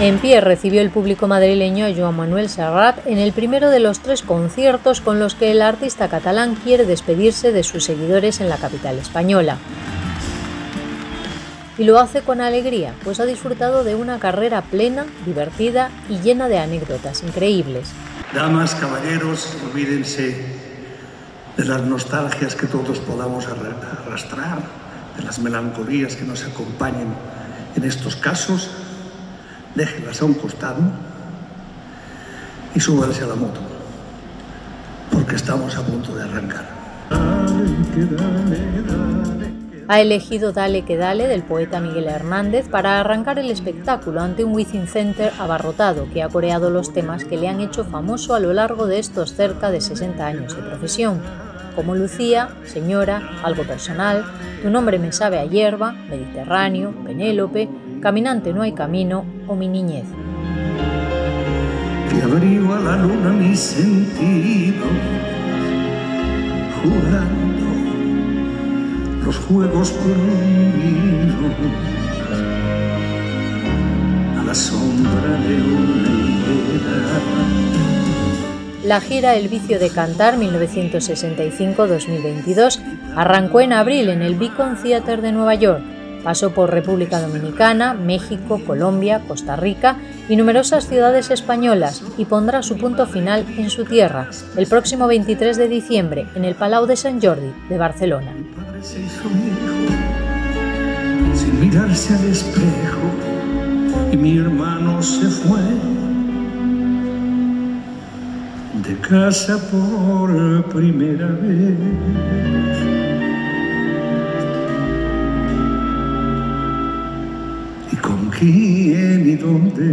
En pie recibió el público madrileño a Joan Manuel Serrat en el primero de los 3 conciertos con los que el artista catalán quiere despedirse de sus seguidores en la capital española. Y lo hace con alegría, pues ha disfrutado de una carrera plena, divertida y llena de anécdotas increíbles. Damas, caballeros, olvídense de las nostalgias que todos podamos arrastrar, de las melancolías que nos acompañen en estos casos, déjenlas a un costado y súbanse a la moto, porque estamos a punto de arrancar. Ha elegido Dale que Dale del poeta Miguel Hernández para arrancar el espectáculo ante un Wizink Center abarrotado que ha coreado los temas que le han hecho famoso a lo largo de estos cerca de 60 años de profesión, como Lucía, Señora, Algo Personal, Tu nombre me sabe a hierba, Mediterráneo, Penélope, Caminante no hay camino o Mi niñez. Que abrió a la luna mis sentidos, jugando los juegos prohibidos a la sombra de una higuera. La gira El vicio de cantar 1965-2022 arrancó en abril en el Beacon Theatre de Nueva York. Pasó por República Dominicana, México, Colombia, Costa Rica y numerosas ciudades españolas y pondrá su punto final en su tierra, el próximo 23 de diciembre en el Palau de Sant Jordi de Barcelona. Mi padre se hizo viejo, sin mirarse al espejo, y mi hermano se fue de casa por primera vez. ¿Quién y dónde?